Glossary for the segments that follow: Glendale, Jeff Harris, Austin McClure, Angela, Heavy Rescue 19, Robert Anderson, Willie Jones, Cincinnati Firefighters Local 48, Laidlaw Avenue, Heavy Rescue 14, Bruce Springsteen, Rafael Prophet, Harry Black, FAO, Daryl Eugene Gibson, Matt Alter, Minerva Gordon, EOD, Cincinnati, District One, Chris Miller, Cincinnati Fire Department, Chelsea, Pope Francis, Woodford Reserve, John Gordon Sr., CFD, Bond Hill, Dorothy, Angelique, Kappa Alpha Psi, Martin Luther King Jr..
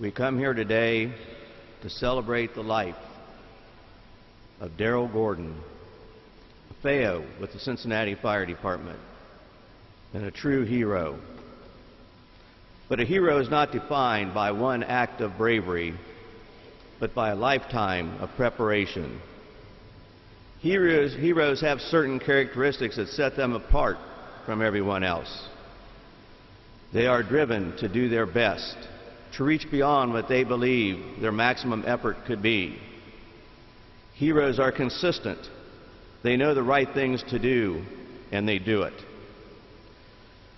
We come here today to celebrate the life of Daryl Gordon, a FAO with the Cincinnati Fire Department, and a true hero. But a hero is not defined by one act of bravery, but by a lifetime of preparation. Heroes have certain characteristics that set them apart from everyone else. They are driven to do their best, to reach beyond what they believe their maximum effort could be. Heroes are consistent. They know the right things to do, and they do it.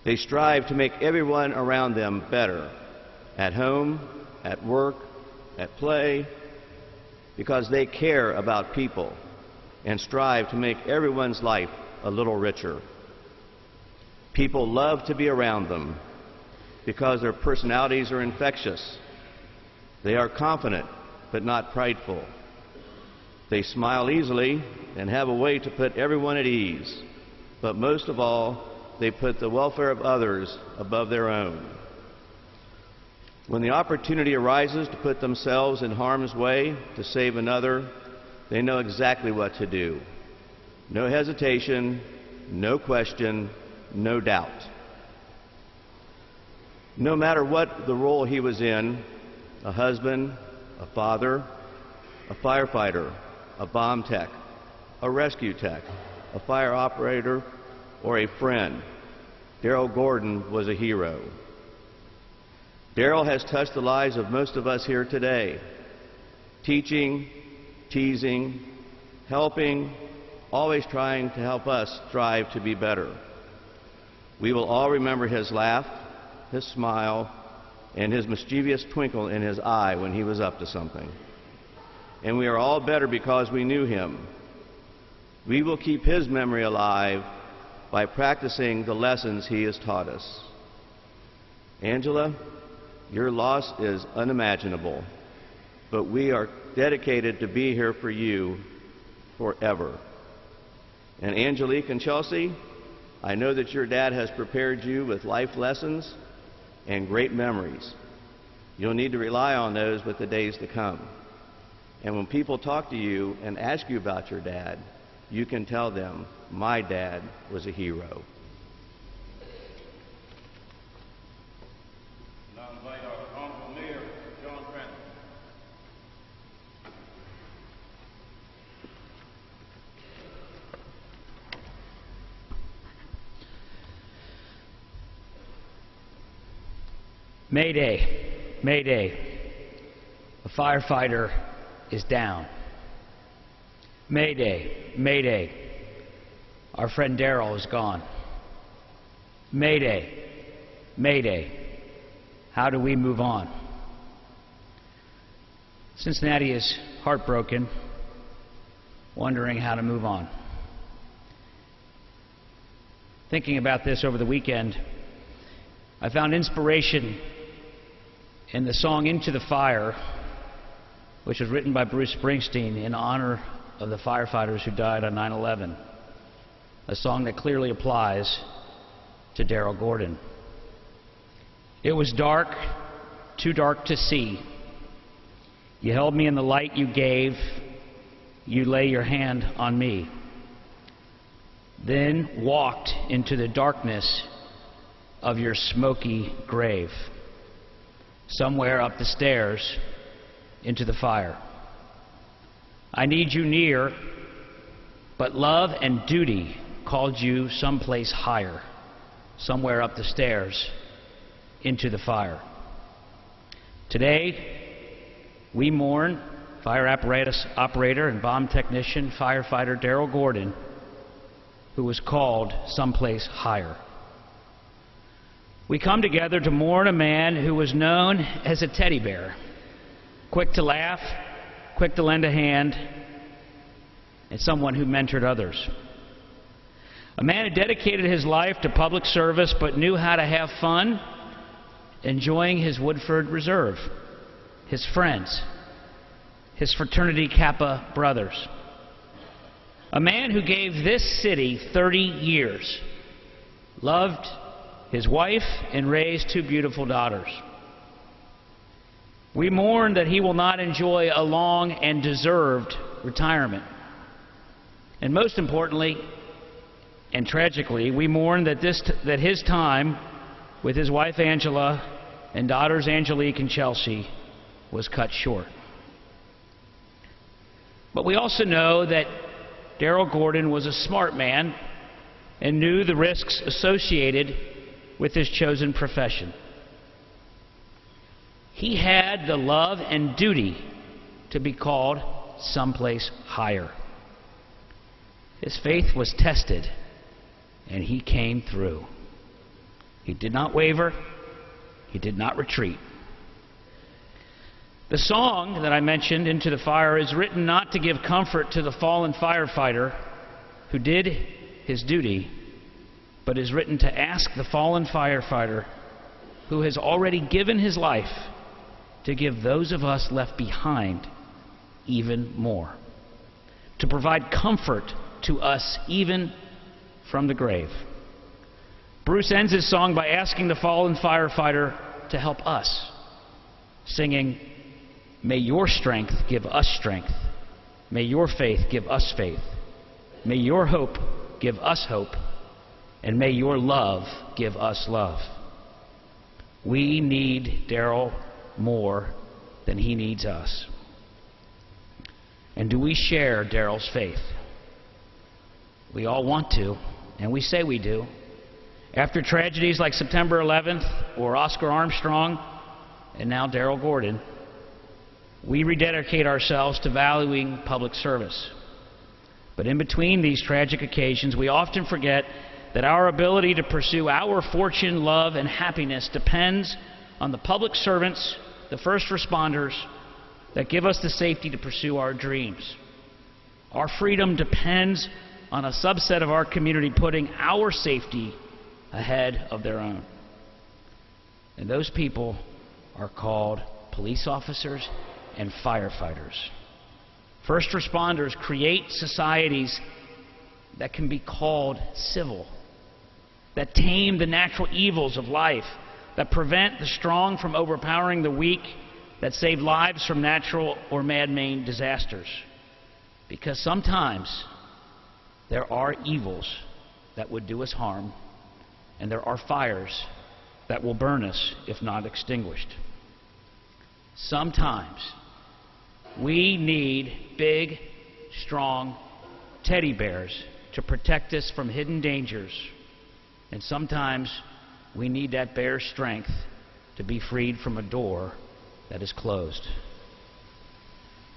They strive to make everyone around them better, at home, at work, at play, because they care about people and strive to make everyone's life a little richer. People love to be around them because their personalities are infectious. They are confident but not prideful. They smile easily and have a way to put everyone at ease, but most of all, they put the welfare of others above their own. When the opportunity arises to put themselves in harm's way to save another, they know exactly what to do. No hesitation, no question, no doubt. No matter what the role he was in, a husband, a father, a firefighter, a bomb tech, a rescue tech, a fire operator, or a friend, Daryl Gordon was a hero. Daryl has touched the lives of most of us here today, teaching, teasing, helping, always trying to help us strive to be better. We will all remember his laugh, his smile, and his mischievous twinkle in his eye when he was up to something. And we are all better because we knew him. We will keep his memory alive by practicing the lessons he has taught us. Angela, your loss is unimaginable, but we are dedicated to be here for you forever. And Angelique and Chelsea, I know that your dad has prepared you with life lessons and great memories. You'll need to rely on those with the days to come. And when people talk to you and ask you about your dad, you can tell them, my dad was a hero. Mayday, mayday, a firefighter is down. Mayday, mayday, our friend Daryl is gone. Mayday, mayday, how do we move on? Cincinnati is heartbroken, wondering how to move on. Thinking about this over the weekend, I found inspiration in the song Into the Fire, which was written by Bruce Springsteen in honor of the firefighters who died on 9/11, a song that clearly applies to Daryl Gordon. It was dark, too dark to see. You held me in the light you gave. You lay your hand on me. Then walked into the darkness of your smoky grave. Somewhere up the stairs, into the fire. I need you near, but love and duty called you someplace higher, somewhere up the stairs, into the fire. Today, we mourn fire apparatus operator and bomb technician firefighter Daryl Gordon, who was called someplace higher. We come together to mourn a man who was known as a teddy bear, quick to laugh, quick to lend a hand, and someone who mentored others. A man who dedicated his life to public service but knew how to have fun, enjoying his Woodford Reserve, his friends, his fraternity Kappa brothers. A man who gave this city 30 years, loved his wife, and raised two beautiful daughters. We mourn that he will not enjoy a long and deserved retirement. And most importantly, and tragically, we mourn that his time with his wife Angela and daughters Angelique and Chelsea was cut short. But we also know that Daryl Gordon was a smart man and knew the risks associated with his chosen profession. He had the love and duty to be called someplace higher. His faith was tested, and he came through. He did not waver. He did not retreat. The song that I mentioned, Into the Fire, is written not to give comfort to the fallen firefighter who did his duty, but is written to ask the fallen firefighter who has already given his life to give those of us left behind even more, to provide comfort to us even from the grave. Bruce ends his song by asking the fallen firefighter to help us, singing, "May your strength give us strength. May your faith give us faith. May your hope give us hope. And may your love give us love." We need Daryl more than he needs us. And do we share Daryl's faith? We all want to, and we say we do. After tragedies like September 11th or Oscar Armstrong, and now Daryl Gordon, we rededicate ourselves to valuing public service. But in between these tragic occasions, we often forget that our ability to pursue our fortune, love, and happiness depends on the public servants, the first responders, that give us the safety to pursue our dreams. Our freedom depends on a subset of our community putting our safety ahead of their own. And those people are called police officers and firefighters. First responders create societies that can be called civil, that tame the natural evils of life, that prevent the strong from overpowering the weak, that save lives from natural or man-made disasters. Because sometimes there are evils that would do us harm, and there are fires that will burn us if not extinguished. Sometimes we need big, strong teddy bears to protect us from hidden dangers, and sometimes we need that bear's strength to be freed from a door that is closed.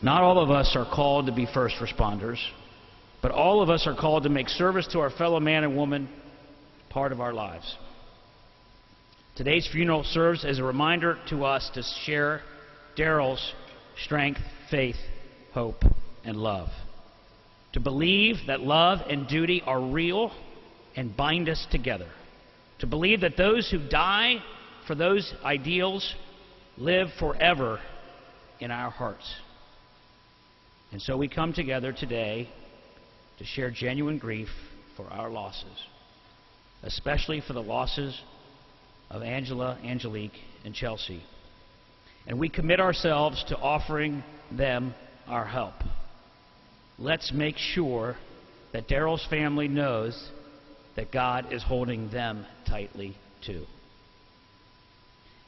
Not all of us are called to be first responders, but all of us are called to make service to our fellow man and woman part of our lives. Today's funeral serves as a reminder to us to share Daryl's strength, faith, hope, and love. To believe that love and duty are real and bind us together. To believe that those who die for those ideals live forever in our hearts. And so we come together today to share genuine grief for our losses, especially for the losses of Angela, Angelique, and Chelsea. And we commit ourselves to offering them our help. Let's make sure that Daryl's family knows that God is holding them tightly too.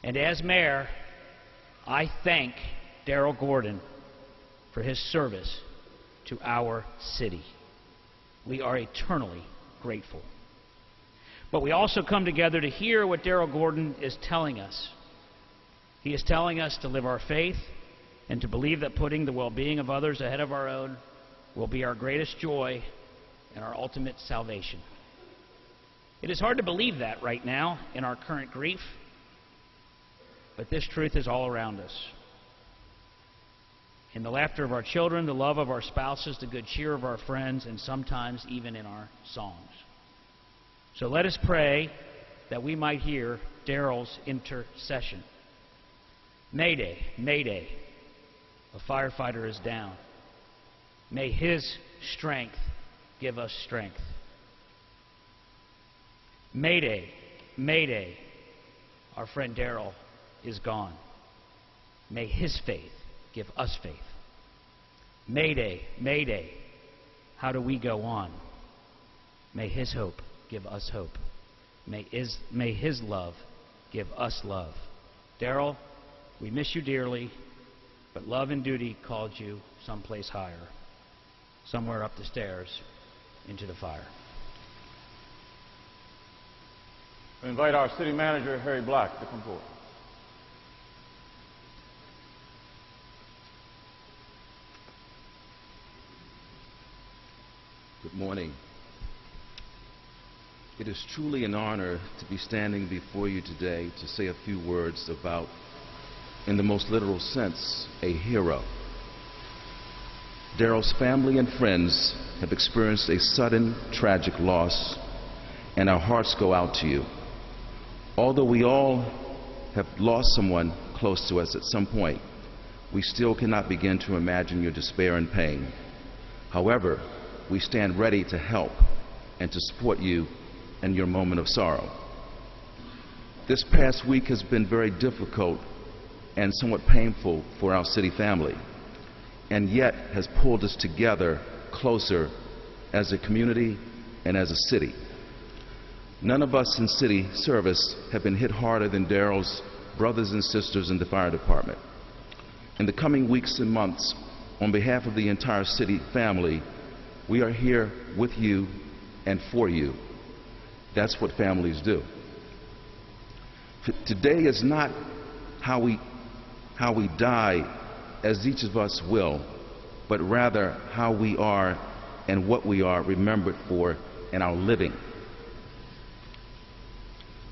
And as mayor, I thank Daryl Gordon for his service to our city. We are eternally grateful. But we also come together to hear what Daryl Gordon is telling us. He is telling us to live our faith and to believe that putting the well-being of others ahead of our own will be our greatest joy and our ultimate salvation. It is hard to believe that right now in our current grief, but this truth is all around us. In the laughter of our children, the love of our spouses, the good cheer of our friends, and sometimes even in our songs. So let us pray that we might hear Daryl's intercession. Mayday, mayday, a firefighter is down. May his strength give us strength. Mayday, mayday, our friend Daryl is gone. May his faith give us faith. Mayday, mayday, how do we go on? May his hope give us hope. May his love give us love. Daryl, we miss you dearly, but love and duty called you someplace higher, somewhere up the stairs, into the fire. We invite our city manager, Harry Black, to come forward. Good morning. It is truly an honor to be standing before you today to say a few words about, in the most literal sense, a hero. Daryl's family and friends have experienced a sudden, tragic loss, and our hearts go out to you. Although we all have lost someone close to us at some point, we still cannot begin to imagine your despair and pain. However, we stand ready to help and to support you in your moment of sorrow. This past week has been very difficult and somewhat painful for our city family, and yet has pulled us together closer as a community and as a city. None of us in city service have been hit harder than Daryl's brothers and sisters in the fire department. In the coming weeks and months, on behalf of the entire city family, we are here with you and for you. That's what families do. Today is not how we die, as each of us will, but rather how we are and what we are remembered for in our living.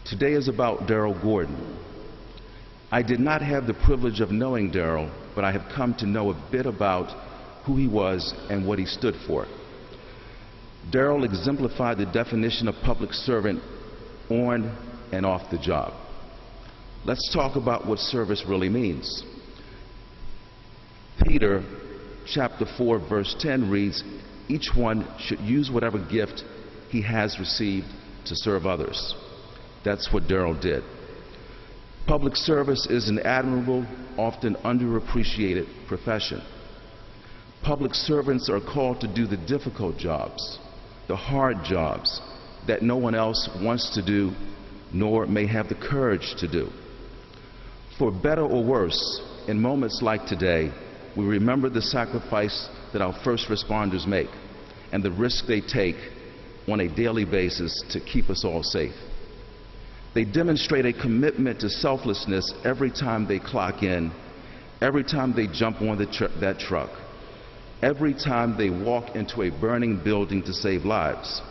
Today is about Daryl Gordon. I did not have the privilege of knowing Daryl, but I have come to know a bit about who he was and what he stood for. Daryl exemplified the definition of public servant on and off the job. Let's talk about what service really means. Peter chapter 4 verse 10 reads, "Each one should use whatever gift he has received to serve others." That's what Daryl did. Public service is an admirable, often underappreciated profession. Public servants are called to do the difficult jobs, the hard jobs that no one else wants to do nor may have the courage to do. For better or worse, in moments like today, we remember the sacrifice that our first responders make and the risk they take on a daily basis to keep us all safe. They demonstrate a commitment to selflessness every time they clock in, every time they jump on that truck, every time they walk into a burning building to save lives.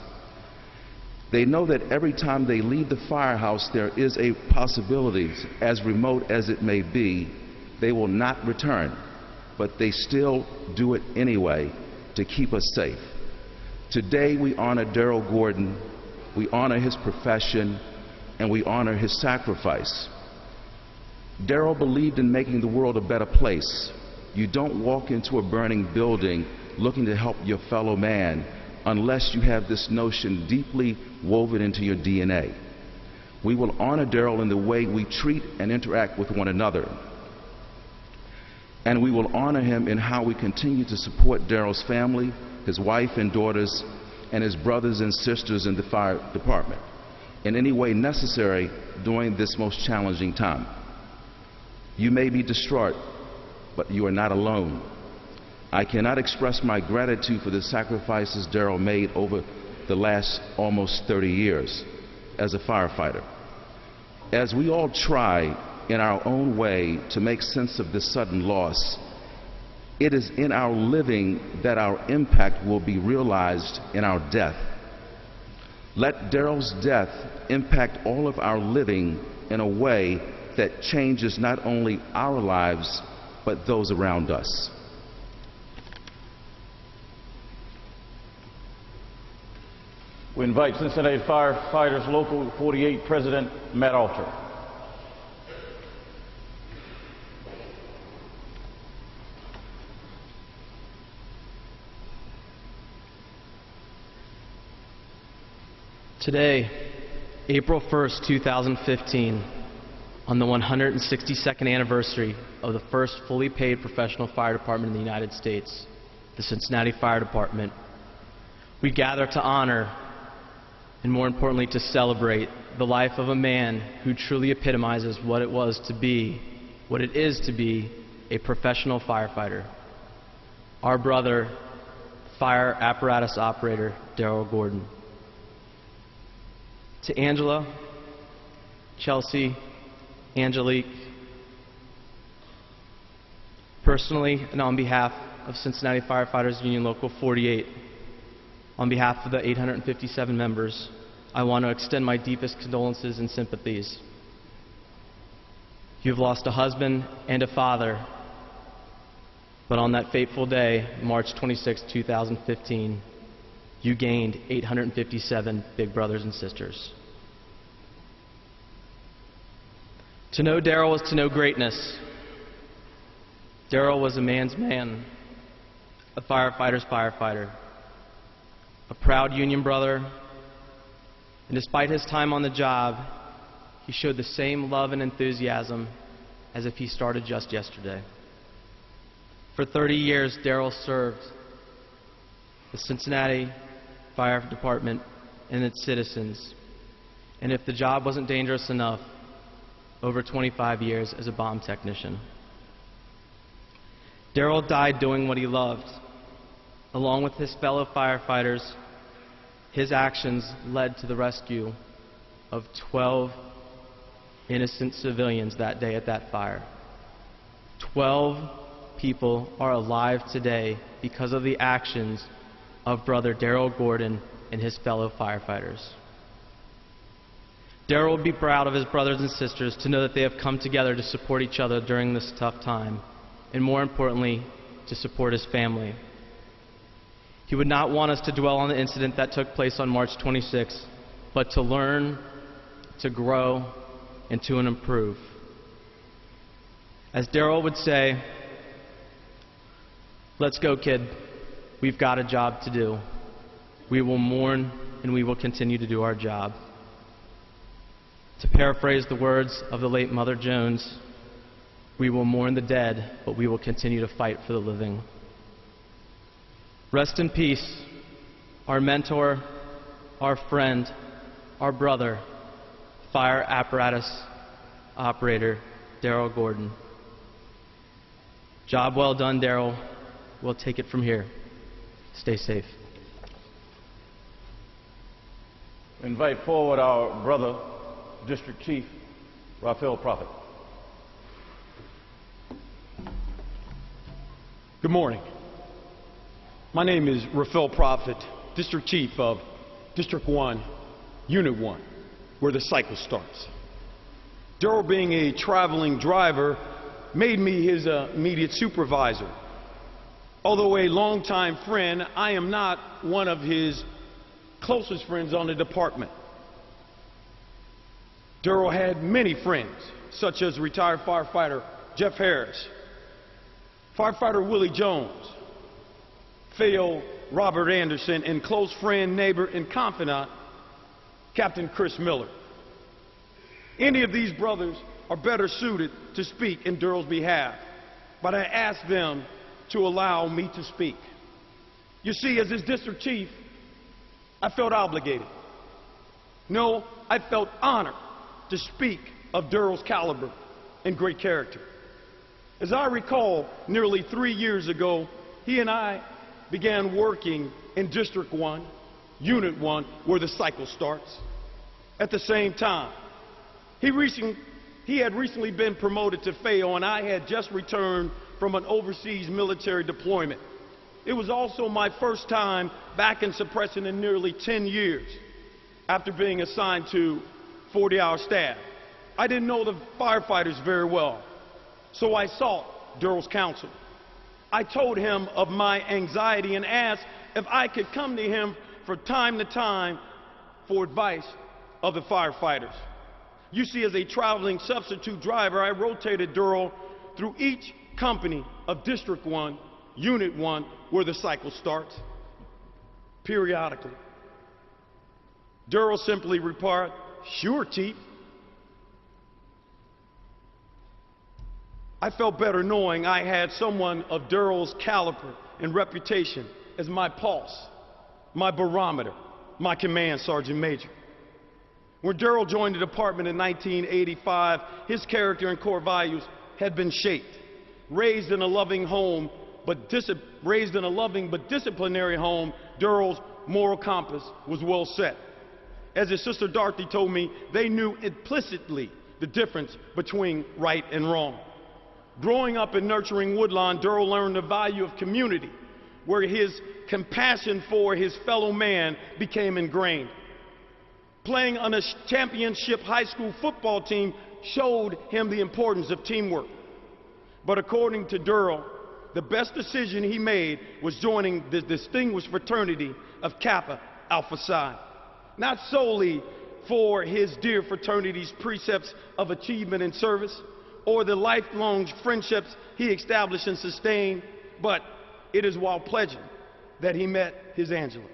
They know that every time they leave the firehouse, there is a possibility, as remote as it may be, they will not return, but they still do it anyway to keep us safe. Today we honor Daryl Gordon, we honor his profession, and we honor his sacrifice. Daryl believed in making the world a better place. You don't walk into a burning building looking to help your fellow man unless you have this notion deeply woven into your DNA. We will honor Daryl in the way we treat and interact with one another. And we will honor him in how we continue to support Daryl's family, his wife and daughters, and his brothers and sisters in the fire department in any way necessary during this most challenging time. You may be distraught, but you are not alone. I cannot express my gratitude for the sacrifices Daryl made over the last almost 30 years as a firefighter. As we all try in our own way to make sense of this sudden loss, it is in our living that our impact will be realized in our death. Let Daryl's death impact all of our living in a way that changes not only our lives, but those around us. We invite Cincinnati Firefighters Local 48 President Matt Alter. Today, April 1st, 2015, on the 162nd anniversary of the first fully paid professional fire department in the United States, the Cincinnati Fire Department. We gather to honor, and more importantly to celebrate, the life of a man who truly epitomizes what it was to be, what it is to be, a professional firefighter. Our brother, fire apparatus operator, Daryl Gordon. To Angela, Chelsea, Angelique, personally and on behalf of Cincinnati Firefighters Union Local 48, on behalf of the 857 members, I want to extend my deepest condolences and sympathies. You've lost a husband and a father, but on that fateful day, March 26, 2015, you gained 857 big brothers and sisters. To know Daryl was to know greatness. Daryl was a man's man, a firefighter's firefighter, a proud union brother, and despite his time on the job, he showed the same love and enthusiasm as if he started just yesterday. For 30 years, Daryl served the Cincinnati Fire Department and its citizens, and if the job wasn't dangerous enough, over 25 years as a bomb technician. Daryl died doing what he loved. Along with his fellow firefighters, his actions led to the rescue of 12 innocent civilians that day at that fire. 12 people are alive today because of the actions of brother Daryl Gordon and his fellow firefighters. Daryl would be proud of his brothers and sisters to know that they have come together to support each other during this tough time, and more importantly, to support his family. He would not want us to dwell on the incident that took place on March 26, but to learn, to grow, and to improve. As Daryl would say, "Let's go, kid. We've got a job to do. We will mourn and we will continue to do our job." To paraphrase the words of the late Mother Jones, we will mourn the dead, but we will continue to fight for the living. Rest in peace, our mentor, our friend, our brother, fire apparatus operator, Daryl Gordon. Job well done, Daryl. We'll take it from here. Stay safe. Invite forward our brother, District Chief Rafael Prophet. Good morning. My name is Rafael Prophet, District Chief of District 1, Unit 1, where the cycle starts. Daryl, being a traveling driver, made me his immediate supervisor. Although a longtime friend, I am not one of his closest friends on the department. Daryl had many friends, such as retired firefighter Jeff Harris, firefighter Willie Jones, FAO Robert Anderson, and close friend, neighbor, and confidant, Captain Chris Miller. Any of these brothers are better suited to speak in Daryl's behalf, but I asked them to allow me to speak. You see, as his district chief, I felt obligated. No, I felt honored to speak of Daryl's caliber and great character. As I recall, nearly 3 years ago, he and I began working in District 1, Unit 1, where the cycle starts. At the same time, he had recently been promoted to FAO, and I had just returned from an overseas military deployment. It was also my first time back in suppression in nearly 10 years after being assigned to 40-hour staff. I didn't know the firefighters very well, so I sought Daryl's counsel. I told him of my anxiety and asked if I could come to him from time to time for advice of the firefighters. You see, as a traveling substitute driver, I rotated Daryl through each company of District 1, Unit 1, where the cycle starts, periodically. Daryl simply replied, "Sure, Chief." I felt better knowing I had someone of Daryl's caliber and reputation as my pulse, my barometer, my command sergeant major. When Daryl joined the department in 1985, his character and core values had been shaped. Raised in a loving home, but disciplinary home, Daryl's moral compass was well set. As his sister Dorothy told me, they knew implicitly the difference between right and wrong. Growing up and nurturing Woodlawn, Daryl learned the value of community, where his compassion for his fellow man became ingrained. Playing on a championship high school football team showed him the importance of teamwork. But according to Daryl, the best decision he made was joining the distinguished fraternity of Kappa Alpha Psi, not solely for his dear fraternity's precepts of achievement and service, or the lifelong friendships he established and sustained, but it is while pledging that he met his Angela.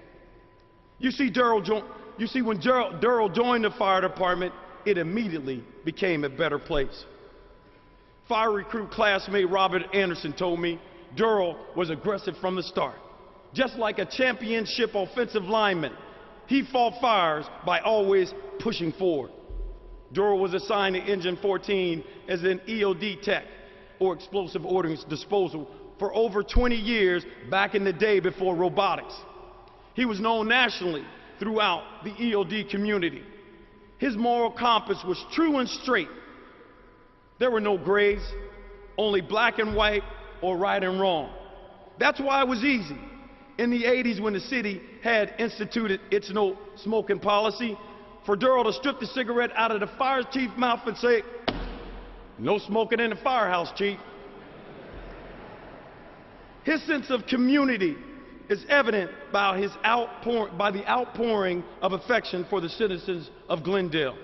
When Daryl joined the fire department, it immediately became a better place. Fire recruit classmate Robert Anderson told me Daryl was aggressive from the start. Just like a championship offensive lineman, he fought fires by always pushing forward. Daryl was assigned to Engine 14 as an EOD tech, or explosive ordnance disposal, for over 20 years back in the day before robotics. He was known nationally throughout the EOD community. His moral compass was true and straight. There were no grays, only black and white or right and wrong. That's why it was easy. In the 80s, when the city had instituted its no smoking policy, for Daryl to strip the cigarette out of the fire chief's mouth and say, "No smoking in the firehouse, chief." His sense of community is evident by the outpouring of affection for the citizens of Glendale.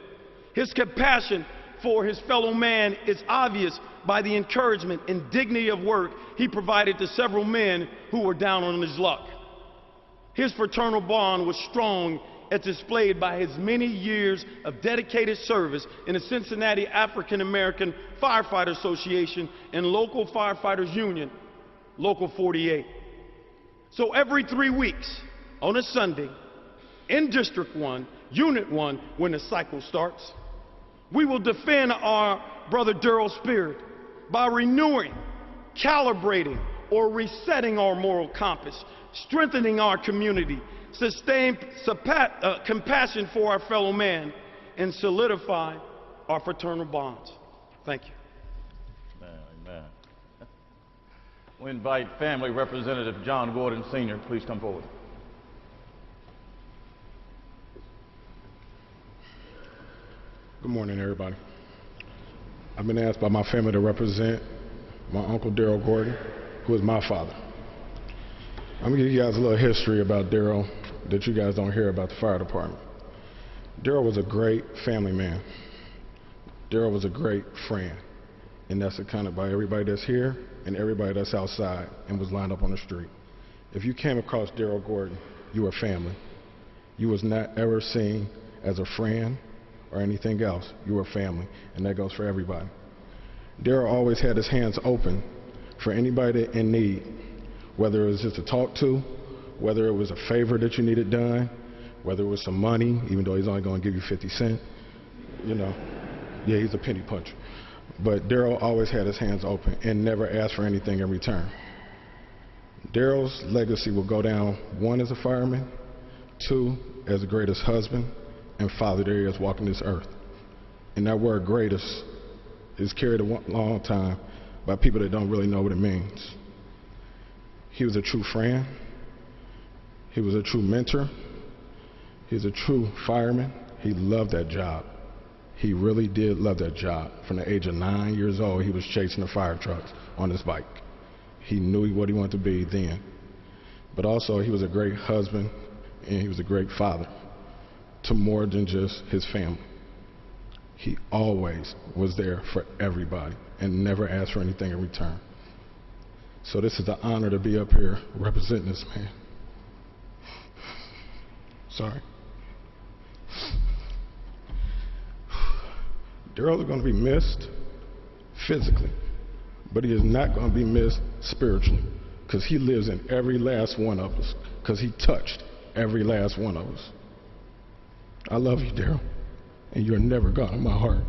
His compassion for his fellow man is obvious by the encouragement and dignity of work he provided to several men who were down on his luck. His fraternal bond was strong, as displayed by his many years of dedicated service in the Cincinnati African American Firefighter Association and Local Firefighters Union, Local 48. So every 3 weeks, on a Sunday, in District 1, Unit 1, when the cycle starts, we will defend our brother Daryl's spirit by renewing, calibrating, or resetting our moral compass, strengthening our community, sustain compassion for our fellow man, and solidify our fraternal bonds. Thank you. Amen. We invite Family Representative John Gordon Sr. Please come forward. Good morning, everybody. I've been asked by my family to represent my uncle Daryl Gordon, who is my father. I'm gonna give you guys a little history about Daryl that you guys don't hear about the fire department. Daryl was a great family man. Daryl was a great friend, and that's accounted by everybody that's here and everybody that's outside and was lined up on the street. If you came across Daryl Gordon, you were family. You was not ever seen as a friend or anything else. You were family, and that goes for everybody. Daryl always had his hands open for anybody in need, whether it was just to talk to, whether it was a favor that you needed done, whether it was some money, even though he's only going to give you 50 cents, you know. Yeah, he's a penny puncher. But Daryl always had his hands open and never asked for anything in return. Daryl's legacy will go down, one, as a fireman, two, as the greatest husband and father there is walking this earth. And that word greatest is carried a long time by people that don't really know what it means. He was a true friend. He was a true mentor. He's a true fireman. He loved that job. He really did love that job. From the age of 9 years old, he was chasing the fire trucks on his bike. He knew what he wanted to be then. But also, he was a great husband and he was a great father to more than just his family. He always was there for everybody and never asked for anything in return. So this is an honor to be up here representing this man. Sorry. Daryl's going to be missed physically, but he is not going to be missed spiritually, because he lives in every last one of us, because he touched every last one of us. I love you, Daryl, and you're never gone in my heart.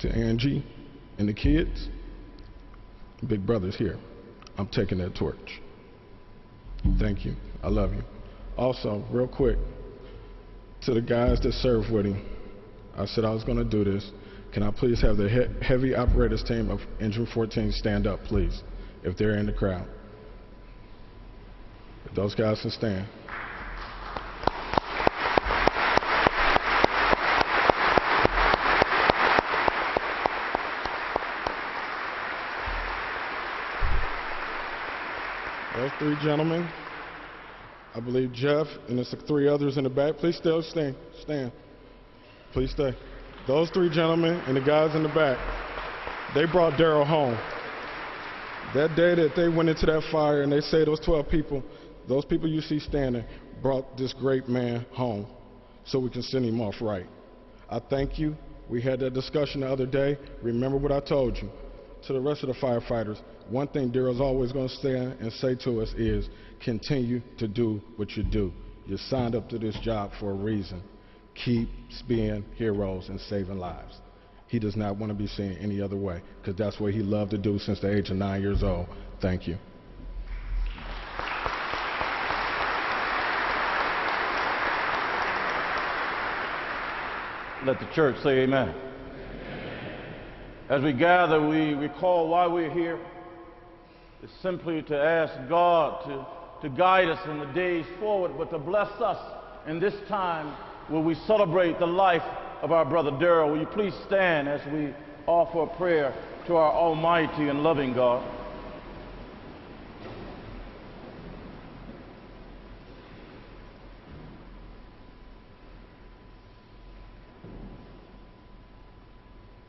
To Angie and the kids, big brother's here. I'm taking that torch. Thank you. I love you. Also, real quick, to the guys that served with him, I said I was going to do this. Can I please have the heavy operators team of Engine 14 stand up, please, if they're in the crowd? If those guys can stand. Those three gentlemen, I believe Jeff, and there's three others in the back. Please still stand. Please stay. Those three gentlemen and the guys in the back, they brought Daryl home. That day that they went into that fire and they say those 12 people, those people you see standing, brought this great man home so we can send him off right. I thank you. We had that discussion the other day. Remember what I told you. To the rest of the firefighters, one thing Daryl's always going to stand and say to us is, continue to do what you do. You signed up to this job for a reason. Keeps being heroes and saving lives. He does not want to be seen any other way, because that's what he loved to do since the age of 9 years old. Thank you. Let the church say amen. Amen. As we gather, we recall why we're here. It's simply to ask God to guide us in the days forward, but to bless us in this time will we celebrate the life of our brother Daryl. Will you please stand as we offer a prayer to our almighty and loving God?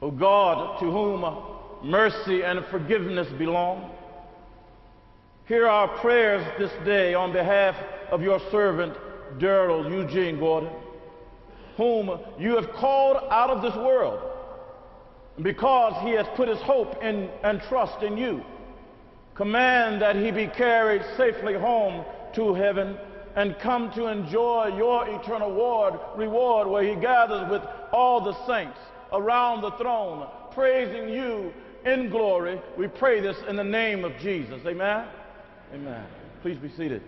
O God, to whom mercy and forgiveness belong, hear our prayers this day on behalf of your servant Daryl Eugene Gordon, whom you have called out of this world, because he has put his hope in and trust in you. Command that he be carried safely home to heaven and come to enjoy your eternal reward where he gathers with all the saints around the throne, praising you in glory. We pray this in the name of Jesus. Amen? Amen. Please be seated.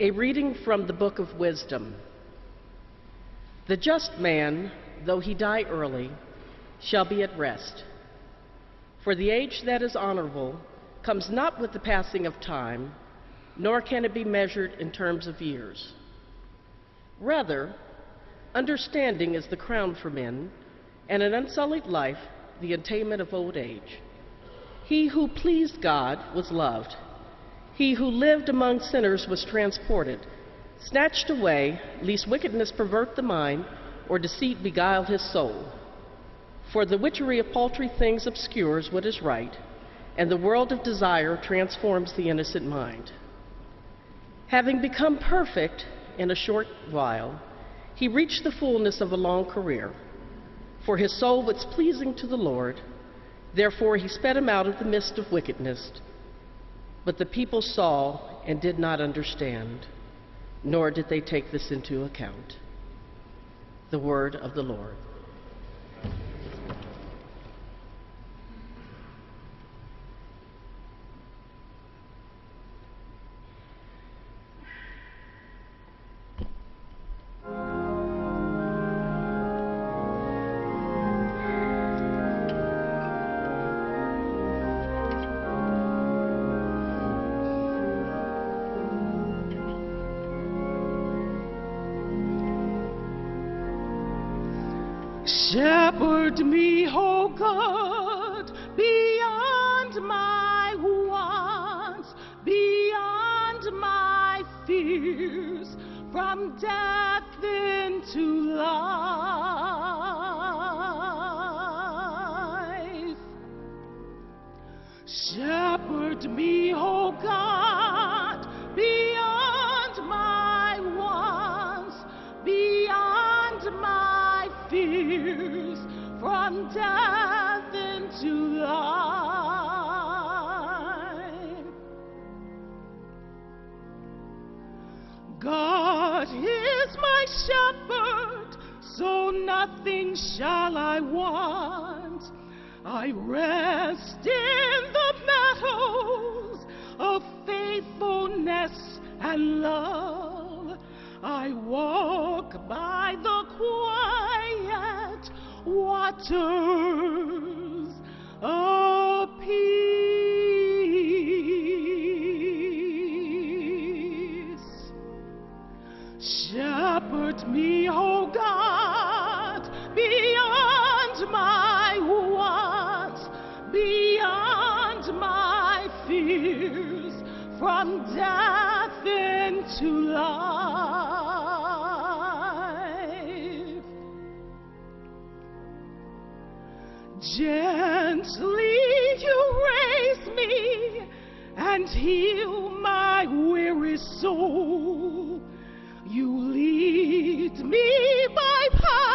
A reading from the Book of Wisdom. The just man, though he die early, shall be at rest. For the age that is honorable comes not with the passing of time, nor can it be measured in terms of years. Rather, understanding is the crown for men, and an unsullied life the attainment of old age. He who pleased God was loved. He who lived among sinners was transported, snatched away, lest wickedness pervert the mind, or deceit beguile his soul. For the witchery of paltry things obscures what is right, and the world of desire transforms the innocent mind. Having become perfect in a short while, he reached the fullness of a long career. For his soul was pleasing to the Lord, therefore he sped him out of the midst of wickedness. But the people saw and did not understand, nor did they take this into account. The word of the Lord. Shepherd me, O God, beyond my wants, beyond my fears, from death into life. Shepherd me, O God, beyond my wants, beyond my fears, from death into life. God is my shepherd, so nothing shall I want. I rest in the meadows of faithfulness and love. I walk by the quiet waters of peace. Shepherd me, O God, beyond my wants, beyond my fears, from death into life. Gently you raise me and heal my weary soul. You lead me by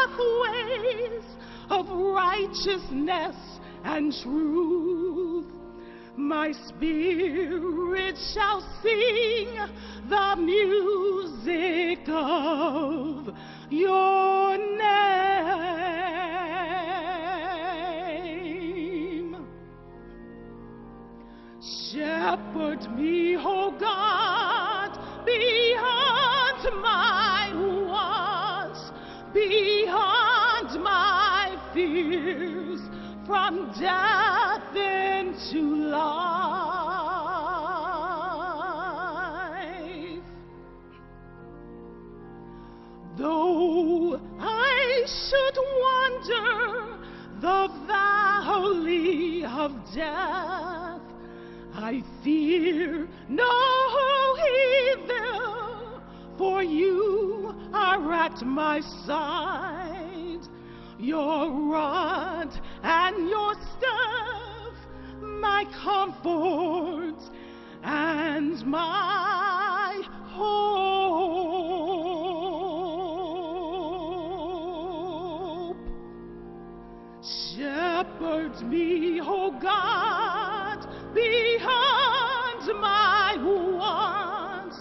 pathways of righteousness and truth. My spirit shall sing the music of your name. Shepherd me, O God, beyond my wants, beyond my fears, from death into life. Though I should wander the valley of death, I fear no evil, for you are at my side. Your rod and your staff, my comfort and my hope. Shepherd me, O God, beyond my wants,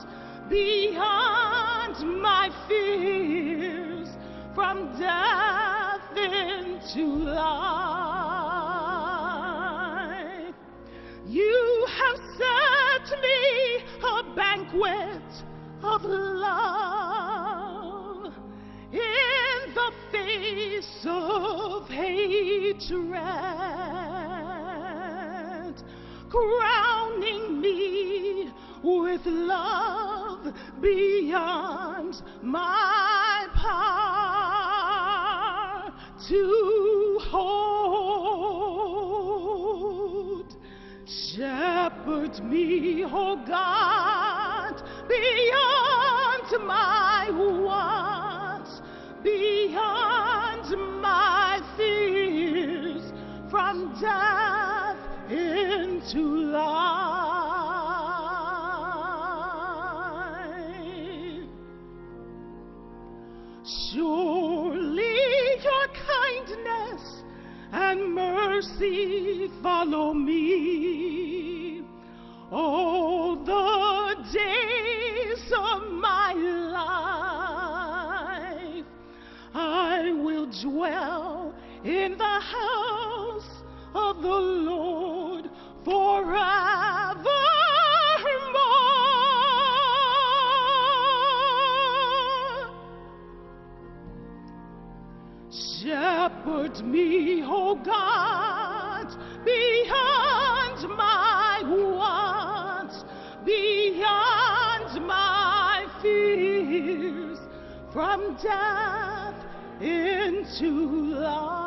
beyond my fears, from death into life. You have set me a banquet of love in the face of hatred, crowning me with love beyond my power to hold. Shepherd me, O God, beyond my wants, beyond my fears, from death into life. Surely your kindness and mercy follow me all the days of my life. I will dwell in the house of the Lord forever. Shepherd me, O God, beyond my wants, beyond my fears, from death into life.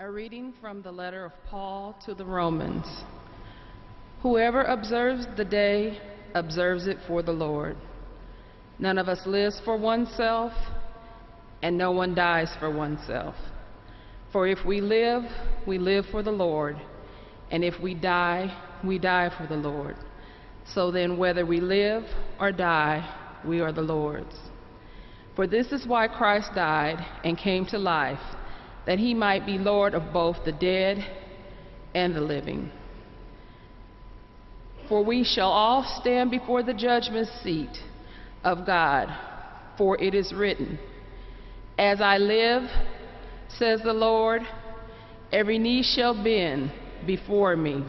A reading from the letter of Paul to the Romans. Whoever observes the day observes it for the Lord. None of us lives for oneself, and no one dies for oneself. For if we live, we live for the Lord, and if we die for the Lord. So then, whether we live or die, we are the Lord's. For this is why Christ died and came to life, that he might be Lord of both the dead and the living. For we shall all stand before the judgment seat of God, for it is written, "As I live, says the Lord, every knee shall bend before me,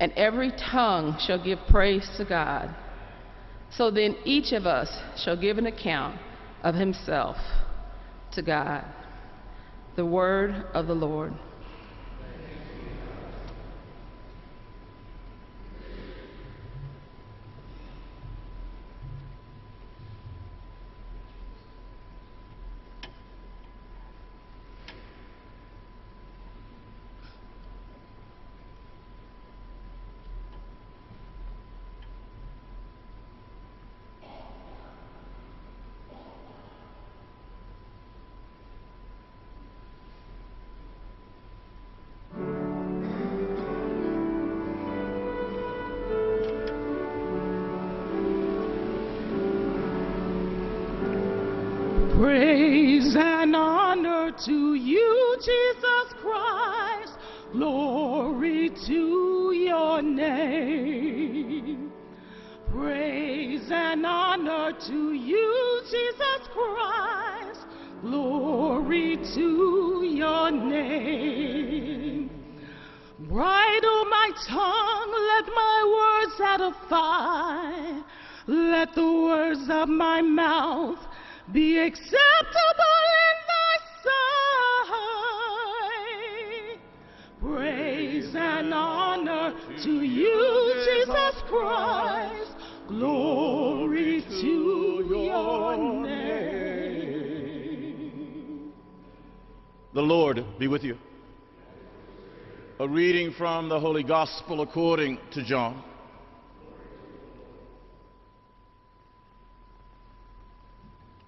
and every tongue shall give praise to God." So then each of us shall give an account of himself to God. The word of the Lord. Praise and honor to you, Jesus Christ. Glory to your name. Praise and honor to you, Jesus Christ. Glory to your name. Bridle my tongue, let my words edify. Let the words of my mouth be acceptable in thy sight. Praise and honor to you, Jesus Christ. Glory to your name. The Lord be with you. A reading from the Holy Gospel according to John.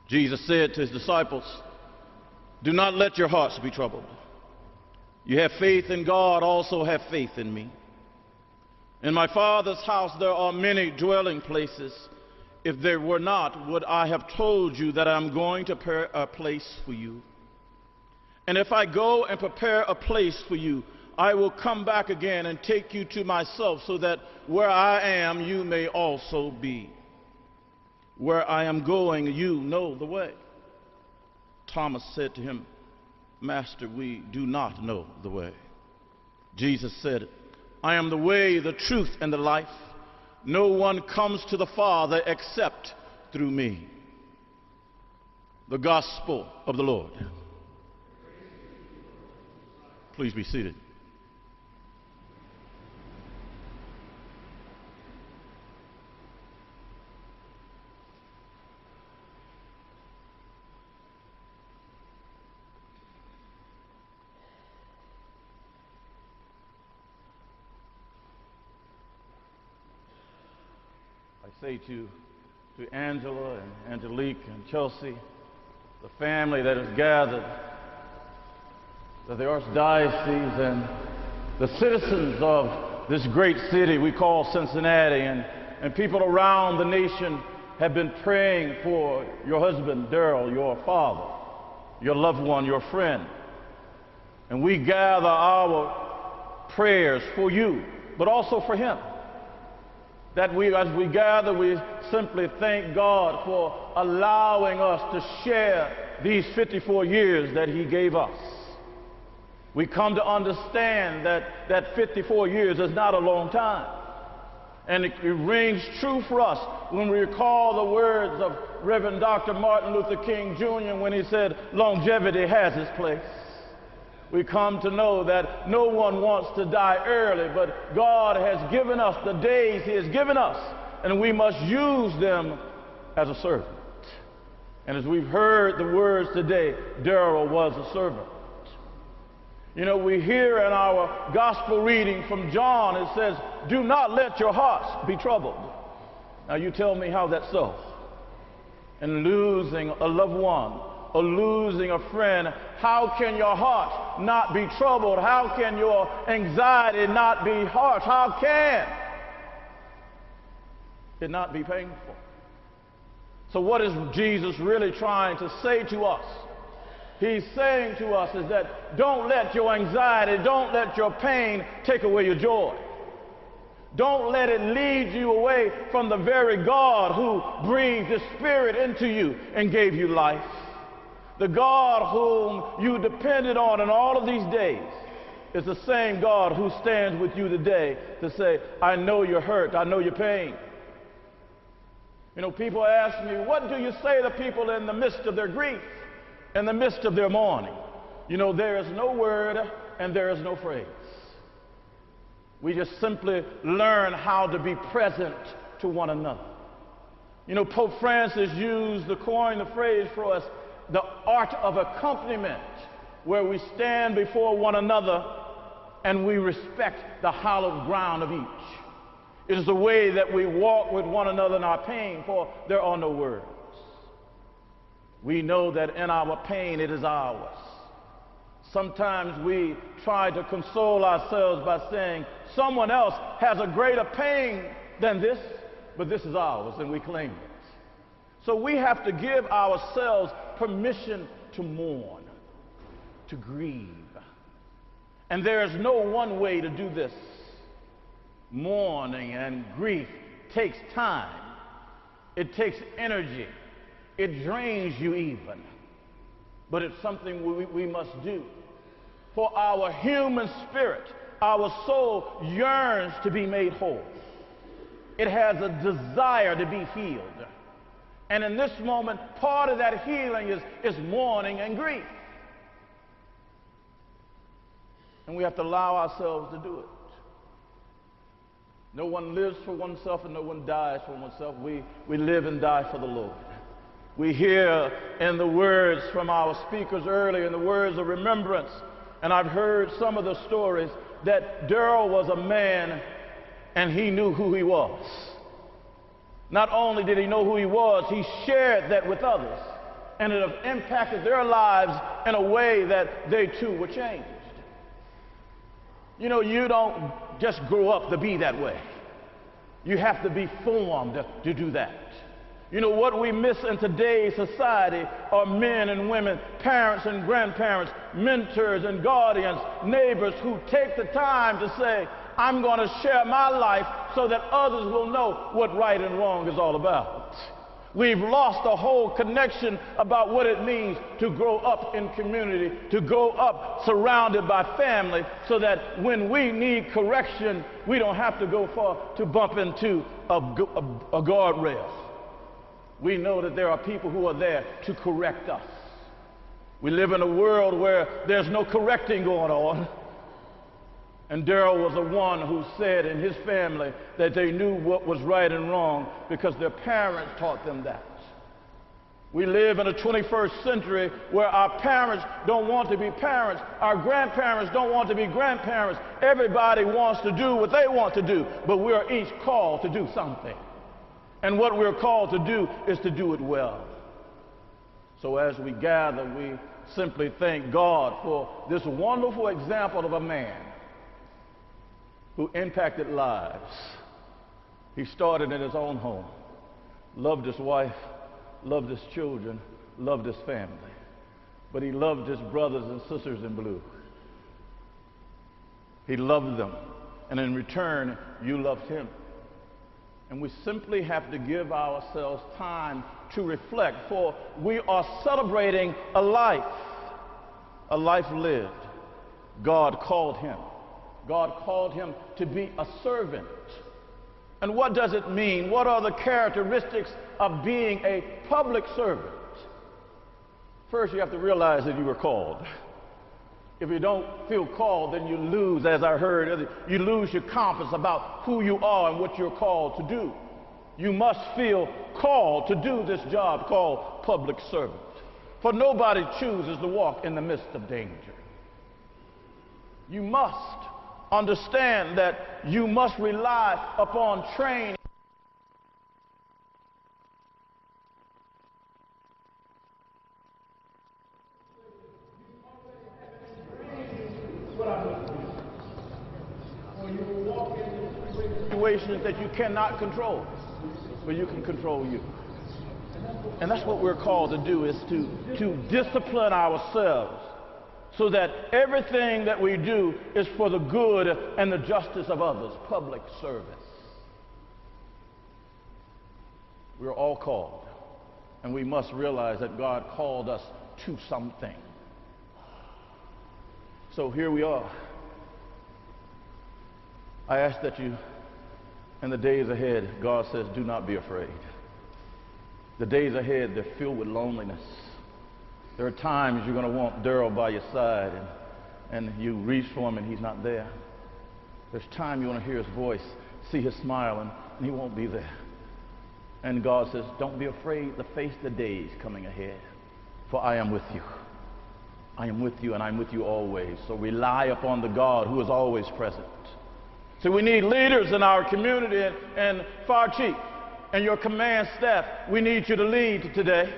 Jesus said to his disciples, "Do not let your hearts be troubled. You have faith in God, also have faith in me. In my Father's house there are many dwelling places. If there were not, would I have told you that I am going to prepare a place for you? And if I go and prepare a place for you, I will come back again and take you to myself, so that where I am, you may also be. Where I am going, you know the way." Thomas said to him, "Master, we do not know the way." Jesus said, "I am the way, the truth, and the life. No one comes to the Father except through me." The Gospel of the Lord. Please be seated. Say to Angela and Angelique and Chelsea, the family that is gathered, that the Archdiocese and the citizens of this great city we call Cincinnati and people around the nation have been praying for your husband, Daryl, your father, your loved one, your friend. And we gather our prayers for you, but also for him. That we, as we gather, we simply thank God for allowing us to share these 54 years that he gave us. We come to understand that 54 years is not a long time. And it rings true for us when we recall the words of Reverend Dr. Martin Luther King Jr. when he said, "Longevity has its place." We come to know that no one wants to die early, but God has given us the days he has given us, and we must use them as a servant. And as we've heard the words today, Daryl was a servant. You know, we hear in our gospel reading from John, it says, do not let your hearts be troubled. Now you tell me how that's so. And losing a loved one, or losing a friend, how can your heart not be troubled? How can your anxiety not be harsh? How can it not be painful? So what is Jesus really trying to say to us? He's saying to us is that don't let your anxiety, don't let your pain take away your joy. Don't let it lead you away from the very God who breathed His Spirit into you and gave you life. The God whom you depended on in all of these days is the same God who stands with you today to say, I know your hurt, I know your pain. You know, people ask me, what do you say to people in the midst of their grief? In the midst of their mourning, you know, there is no word and there is no phrase. We just simply learn how to be present to one another. You know, Pope Francis used the coin, the phrase for us, the art of accompaniment, where we stand before one another and we respect the hallowed ground of each. It is the way that we walk with one another in our pain, for there are no words. We know that in our pain, it is ours. Sometimes we try to console ourselves by saying, someone else has a greater pain than this, but this is ours, and we claim it. So we have to give ourselves permission to mourn, to grieve. And there is no one way to do this. Mourning and grief takes time. It takes energy. It drains you even, but it's something we must do. For our human spirit, our soul yearns to be made whole. It has a desire to be healed. And in this moment, part of that healing is mourning and grief. And we have to allow ourselves to do it. No one lives for oneself and no one dies for oneself. We live and die for the Lord. We hear in the words from our speakers earlier, in the words of remembrance, and I've heard some of the stories, that Daryl was a man and he knew who he was. Not only did he know who he was, he shared that with others, and it impacted their lives in a way that they too were changed. You know, you don't just grow up to be that way. You have to be formed to do that. You know, what we miss in today's society are men and women, parents and grandparents, mentors and guardians, neighbors who take the time to say, I'm going to share my life so that others will know what right and wrong is all about. We've lost the whole connection about what it means to grow up in community, to grow up surrounded by family, so that when we need correction, we don't have to go far to bump into a guardrail. We know that there are people who are there to correct us. We live in a world where there's no correcting going on. And Daryl was the one who said in his family that they knew what was right and wrong because their parents taught them that. We live in a 21st century where our parents don't want to be parents. Our grandparents don't want to be grandparents. Everybody wants to do what they want to do, but we are each called to do something. And what we're called to do is to do it well. So as we gather, we simply thank God for this wonderful example of a man who impacted lives. He started in his own home, loved his wife, loved his children, loved his family, but he loved his brothers and sisters in blue. He loved them, and in return, you loved him. And we simply have to give ourselves time to reflect, for we are celebrating a life lived. God called him. God called him to be a servant. And what does it mean? What are the characteristics of being a public servant? First, you have to realize that you were called. If you don't feel called, then you lose, as I heard, you lose your compass about who you are and what you're called to do. You must feel called to do this job called public servant. For nobody chooses to walk in the midst of danger. You must understand that you must rely upon training. Situations that you cannot control, but you can control you. And that's what we're called to do, is to discipline ourselves so that everything that we do is for the good and the justice of others. Public service. We're all called, and we must realize that God called us to something. So here we are. I ask that you, in the days ahead, God says, do not be afraid. The days ahead, they're filled with loneliness. There are times you're going to want Daryl by your side, and you reach for him and he's not there. There's time you want to hear his voice, see his smile, and he won't be there. And God says, don't be afraid to face the days coming ahead, for I am with you. I am with you, and I'm with you always. So rely upon the God who is always present. So we need leaders in our community, and fire chief and your command staff. We need you to lead today.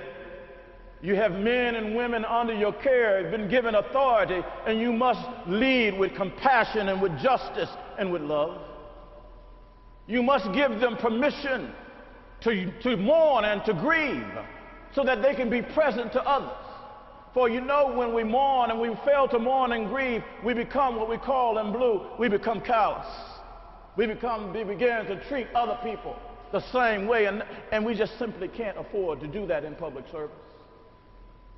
You have men and women under your care, have been given authority, and you must lead with compassion and with justice and with love. You must give them permission to mourn and to grieve so that they can be present to others. For you know, when we mourn and we fail to mourn and grieve, we become what we call in blue, we become callous. We begin to treat other people the same way, and we just simply can't afford to do that in public service.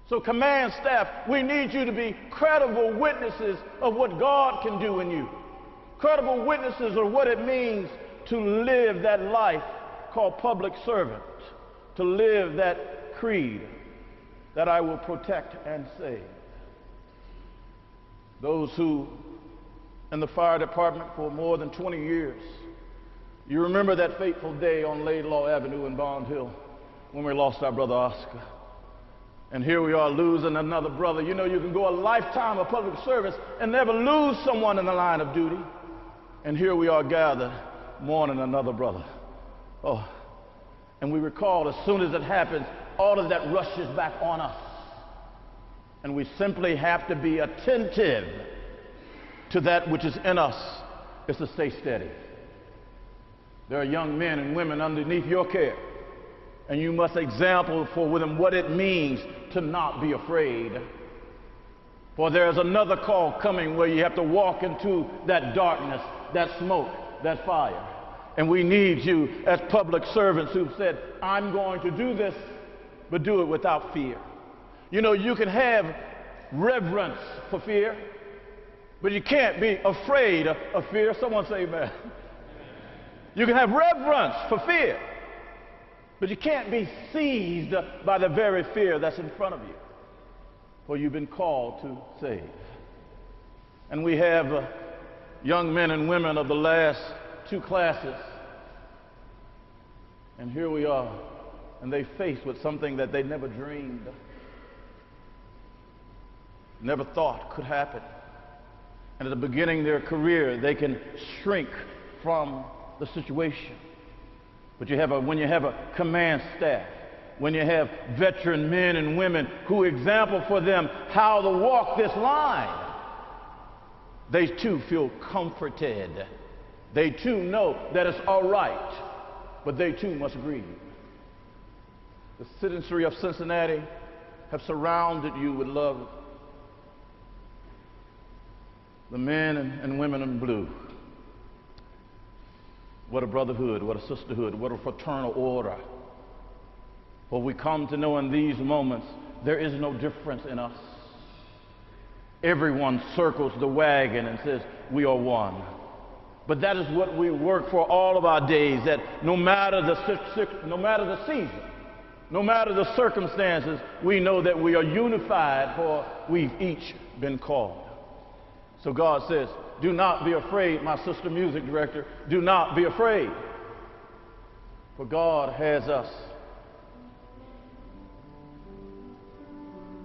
So command staff, we need you to be credible witnesses of what God can do in you. Credible witnesses of what it means to live that life called public servant, to live that creed that I will protect and save. Those who in the fire department for more than 20 years, you remember that fateful day on Laidlaw Avenue in Bond Hill when we lost our brother Oscar. And here we are losing another brother. You know, you can go a lifetime of public service and never lose someone in the line of duty. And here we are gathered, mourning another brother. Oh, and we recall as soon as it happens, all of that rushes back on us. And we simply have to be attentive to that which is in us, is to stay steady. There are young men and women underneath your care, and you must example for them what it means to not be afraid. For there is another call coming where you have to walk into that darkness, that smoke, that fire. And we need you as public servants who've said, I'm going to do this, but do it without fear. You know, you can have reverence for fear, but you can't be afraid of fear. Someone say amen. You can have reverence for fear, but you can't be seized by the very fear that's in front of you, for you've been called to save. And we have young men and women of the last two classes, and here we are, and they faced with something that they never dreamed, never thought could happen. And at the beginning of their career, they can shrink from the situation. But you have when you have a command staff, when you have veteran men and women who example for them how to walk this line, they too feel comforted. They too know that it's all right, but they too must grieve. The citizenry of Cincinnati have surrounded you with love. The men and women in blue. What a brotherhood, what a sisterhood, what a fraternal order. For we come to know in these moments, there is no difference in us. Everyone circles the wagon and says, we are one. But that is what we work for all of our days, that no matter the season, no matter the circumstances, we know that we are unified, for we've each been called. So God says, do not be afraid, my sister music director, do not be afraid. For God has us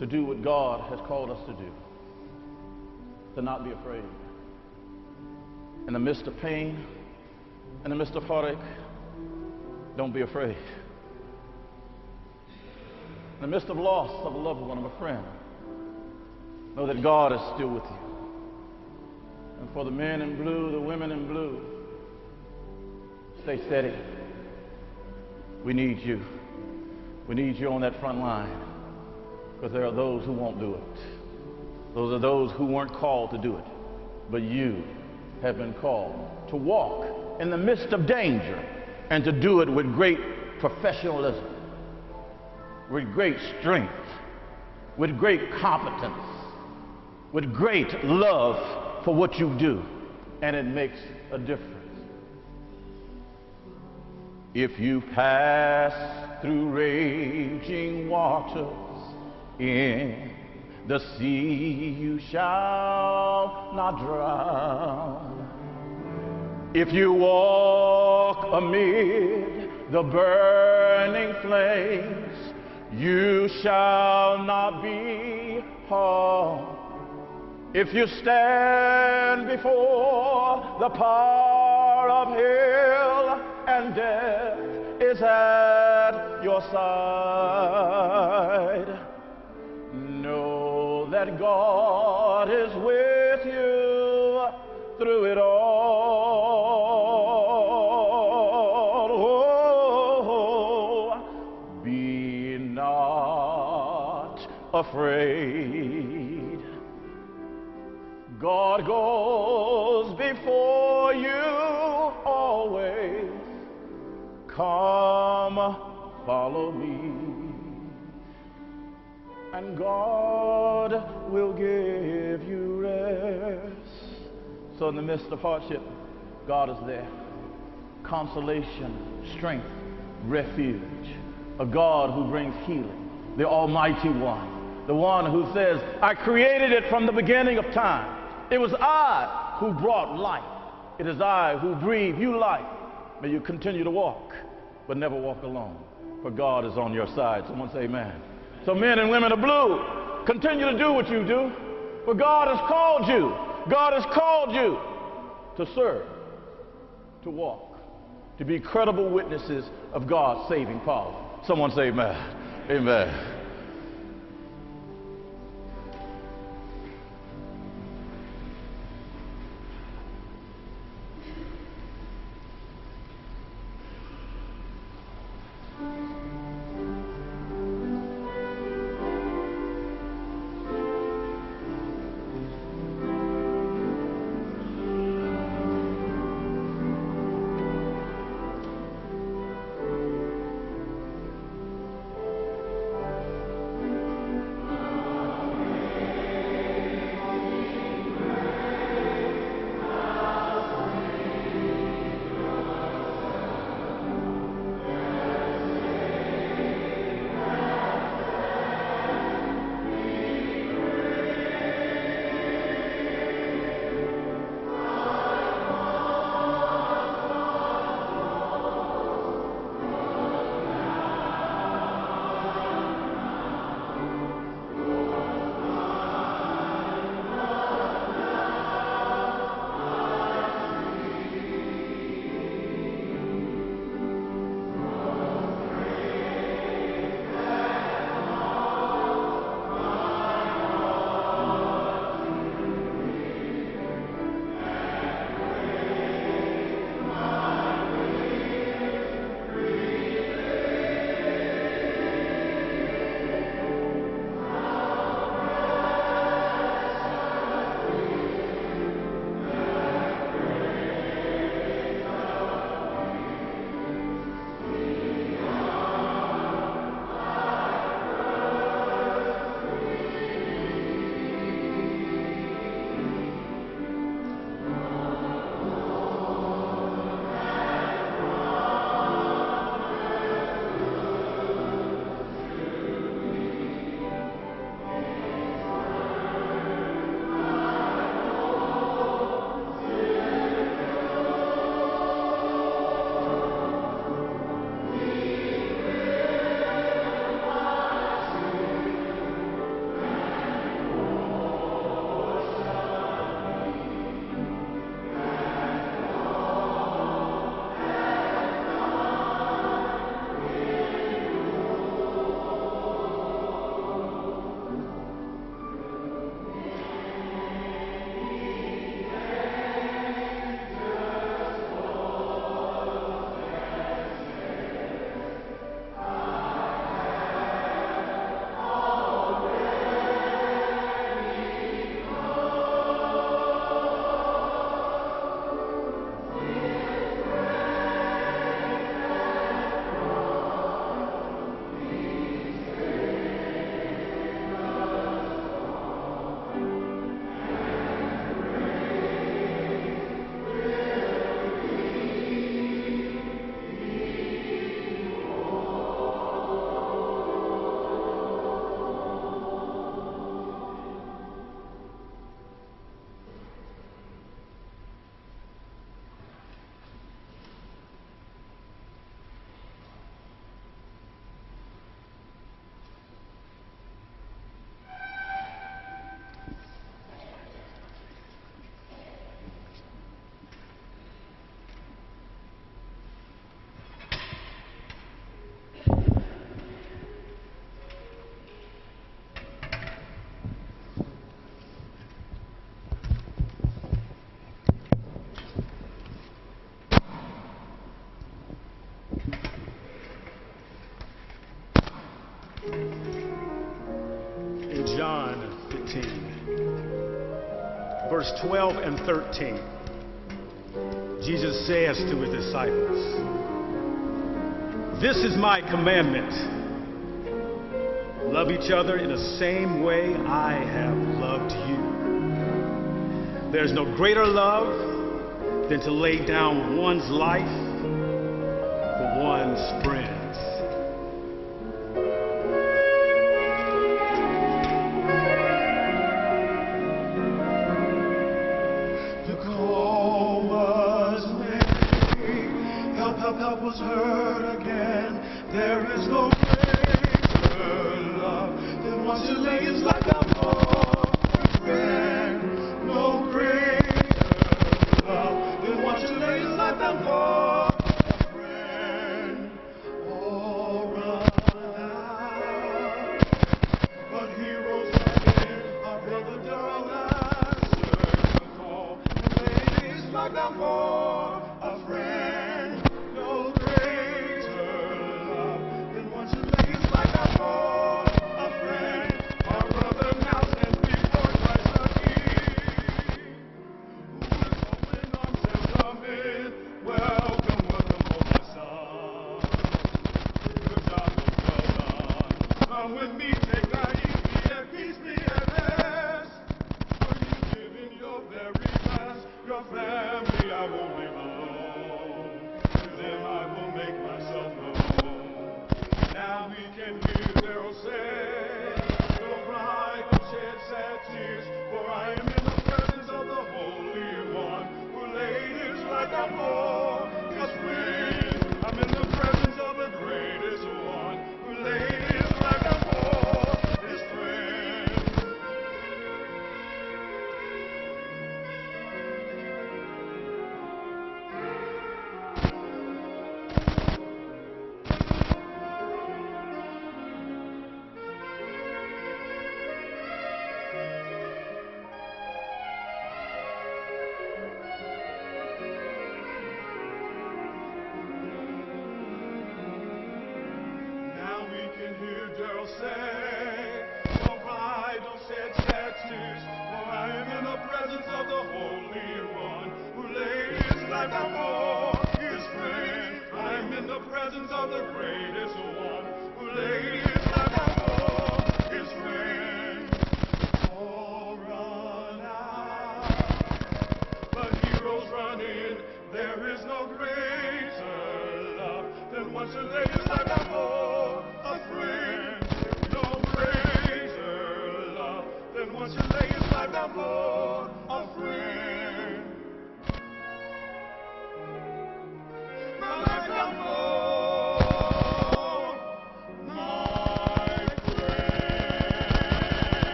to do what God has called us to do, to not be afraid. In the midst of pain, in the midst of heartache, don't be afraid. In the midst of loss of a loved one, of a friend, know that God is still with you. And for the men in blue, the women in blue, stay steady. We need you. We need you on that front line, because there are those who won't do it. Those are those who weren't called to do it, but you have been called to walk in the midst of danger and to do it with great professionalism, with great strength, with great competence, with great love for what you do, and it makes a difference. If you pass through raging waters, in the sea you shall not drown. If you walk amid the burning flames, you shall not be harmed. If you stand before the power of hell, and death is at your side, know that God is with you through it all. Oh, be not afraid. God goes before you always. Come, follow me, and God will give you rest. So in the midst of hardship, God is there. Consolation, strength, refuge. A God who brings healing. The Almighty One. The one who says, I created it from the beginning of time. It was I who brought life. It is I who breathe you life. May you continue to walk, but never walk alone, for God is on your side. Someone say amen. So men and women of blue, continue to do what you do, for God has called you. God has called you to serve, to walk, to be credible witnesses of God's saving power. Someone say amen. Amen. verse 12 and 13, Jesus says to his disciples, "This is my commandment. Love each other in the same way I have loved you. There's no greater love than to lay down one's life for one's friend."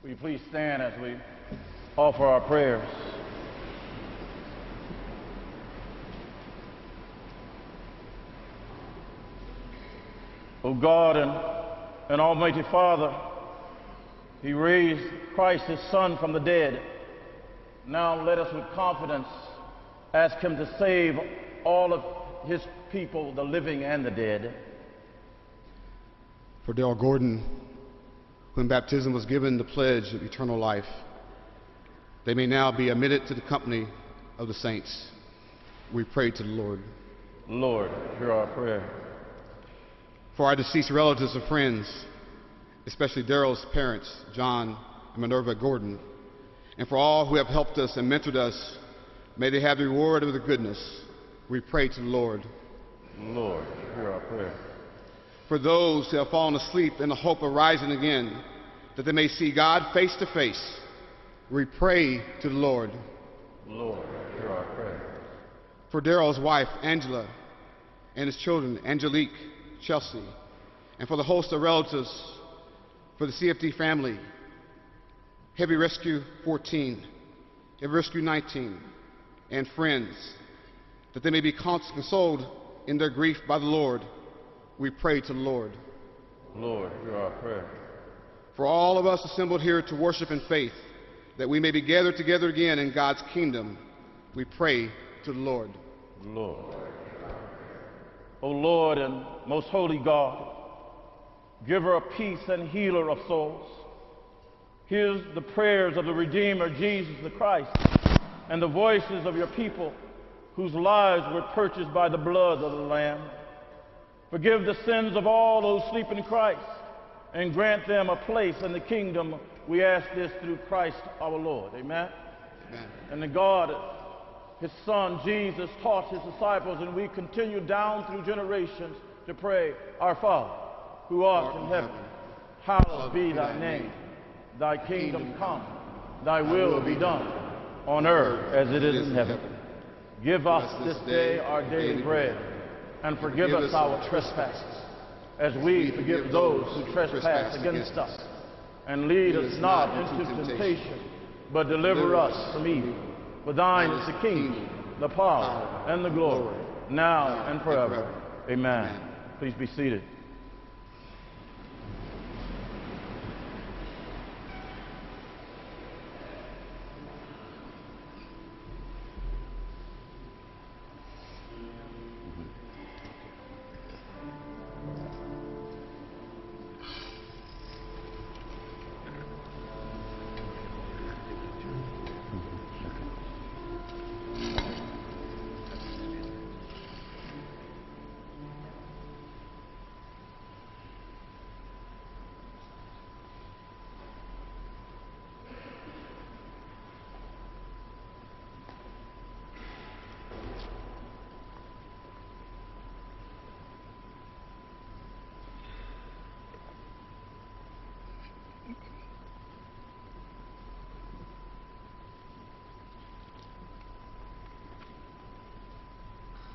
Will you please stand as we offer our prayers? O God and Almighty Father, He raised Christ His Son from the dead. Now let us with confidence ask Him to save all of His people, the living and the dead. For Daryl Gordon, when baptism was given the pledge of eternal life, they may now be admitted to the company of the saints. We pray to the Lord. Lord, hear our prayer. For our deceased relatives and friends, especially Daryl's parents, John and Minerva Gordon, and for all who have helped us and mentored us, may they have the reward of their goodness. We pray to the Lord. Lord, hear our prayer. For those who have fallen asleep in the hope of rising again, that they may see God face to face, we pray to the Lord. Lord, hear our prayer. For Daryl's wife, Angela, and his children, Angelique, Chelsea, and for the host of relatives, for the CFD family, Heavy Rescue 14, Heavy Rescue 19, and friends, that they may be consoled in their grief by the Lord. We pray to the Lord. Lord, hear our prayer. For all of us assembled here to worship in faith, that we may be gathered together again in God's kingdom, we pray to the Lord. Lord. O Lord and most holy God, giver of peace and healer of souls, here's the prayers of the Redeemer, Jesus the Christ, and the voices of your people whose lives were purchased by the blood of the Lamb. Forgive the sins of all those sleep in Christ and grant them a place in the kingdom. We ask this through Christ our Lord. Amen? Amen. And the God, his Son, Jesus, taught his disciples, and we continue down through generations to pray, Our Father, who art in heaven, hallowed be thy name. Thy kingdom come, thy will be done, on earth as it is in heaven. Give us this day our daily bread, and forgive us our trespasses, as we forgive those who trespass against us. And lead us not into temptation, but deliver us from evil. For thine is the kingdom, the power, and the glory, now and forever. Amen. Please be seated.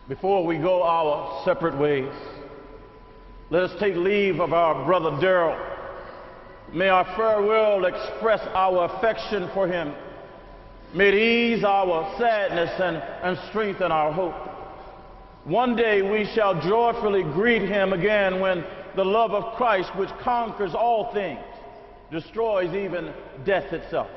Before we go our separate ways, let us take leave of our brother Daryl. May our farewell express our affection for him. May it ease our sadness and strengthen our hope. One day we shall joyfully greet him again when the love of Christ, which conquers all things, destroys even death itself.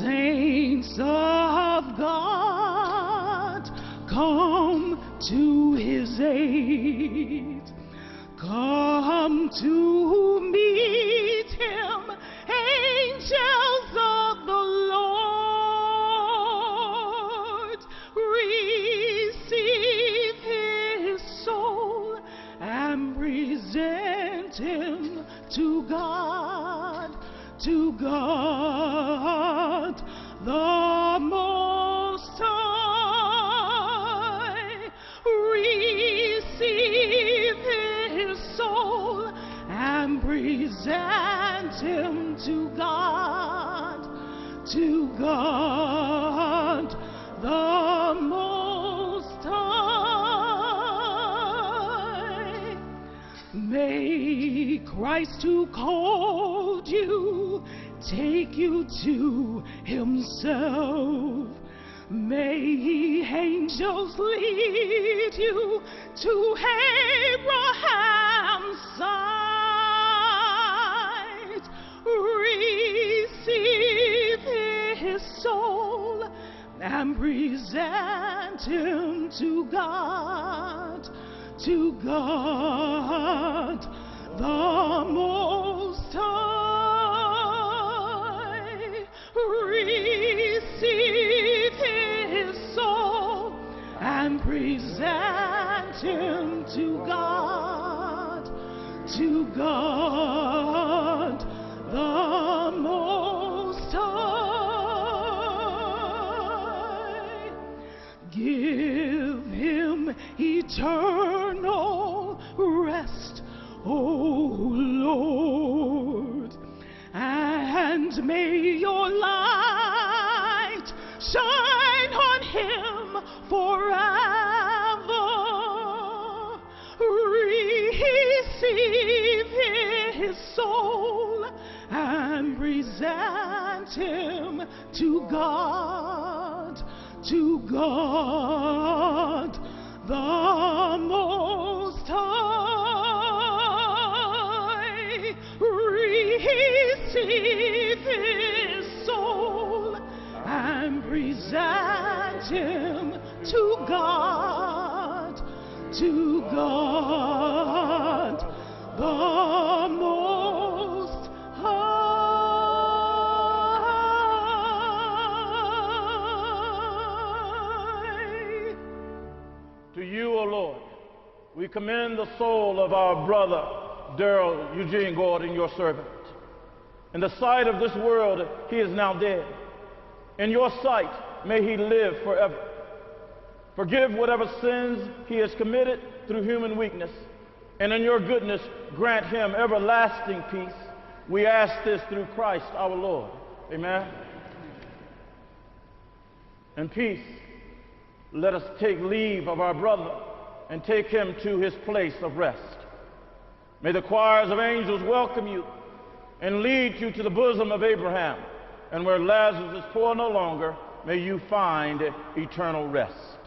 Saints of God, come to his aid. Come to meet him, angels of the Lord. Receive his soul and present him to God, to God, the Most High. Receive his soul and present him to God, the Most High. May Christ who called you take you to himself. May angels lead you to Abraham's side. Receive his soul and present him to God, the Most High. Receive his soul and present him to God, the Most High. Give him eternal rest, O Lord, and may your light shine on him forever. Receive receive his soul and present him to God, the Most High. Receive his soul and present him to God, the Most High. To you, O Lord, we commend the soul of our brother, Daryl Eugene Gordon, your servant. In the sight of this world, he is now dead. In your sight, may he live forever. Forgive whatever sins he has committed through human weakness, and in your goodness, grant him everlasting peace. We ask this through Christ our Lord. Amen. In peace, let us take leave of our brother and take him to his place of rest. May the choirs of angels welcome you and lead you to the bosom of Abraham, and where Lazarus is poor no longer, may you find eternal rest.